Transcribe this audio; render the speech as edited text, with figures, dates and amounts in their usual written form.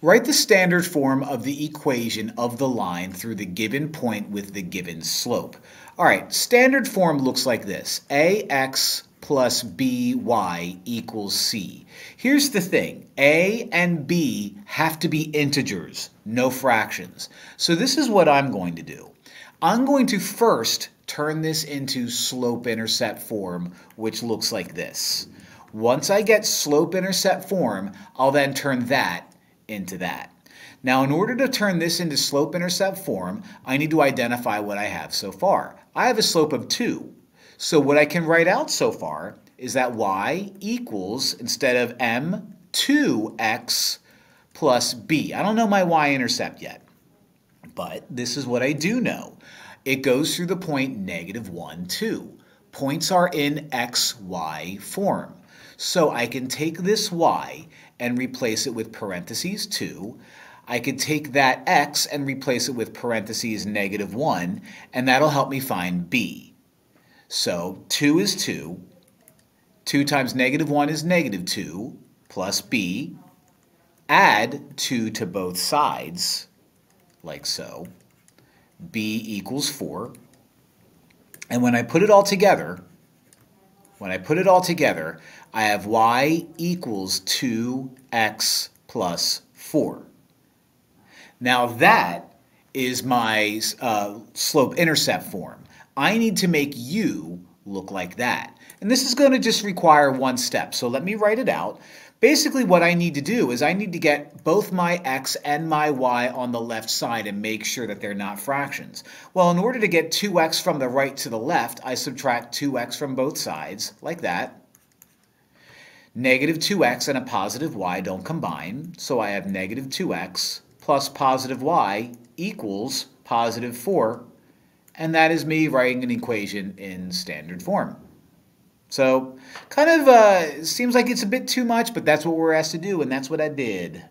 Write the standard form of the equation of the line through the given point with the given slope. All right, standard form looks like this. AX plus BY equals C. Here's the thing. A and B have to be integers, no fractions. So this is what I'm going to do. I'm going to first turn this into slope-intercept form, which looks like this. Once I get slope-intercept form, I'll then turn that into that. Now, in order to turn this into slope-intercept form, I need to identify what I have so far. I have a slope of 2. So what I can write out so far is that y equals, instead of m, 2x plus b. I don't know my y-intercept yet, but this is what I do know. It goes through the point (-1, 2). Points are in x, y form. So I can take this y and replace it with parentheses 2. I could take that x and replace it with parentheses (-1), and that'll help me find b. So 2 is 2. 2 times (-1) is (-2) plus b. Add 2 to both sides, like so. b equals 4. And when I put it all together, I have y equals 2x plus 4. Now that is my slope-intercept form. I need to make u look like that. And this is going to just require one step, so let me write it out. Basically what I need to do is I need to get both my x and my y on the left side and make sure that they're not fractions. Well, in order to get 2x from the right to the left, I subtract 2x from both sides, like that. -2x and a positive y don't combine, so I have -2x plus positive y equals positive 4, and that is me writing an equation in standard form. So kind of seems like it's a bit too much, but that's what we're asked to do, and that's what I did.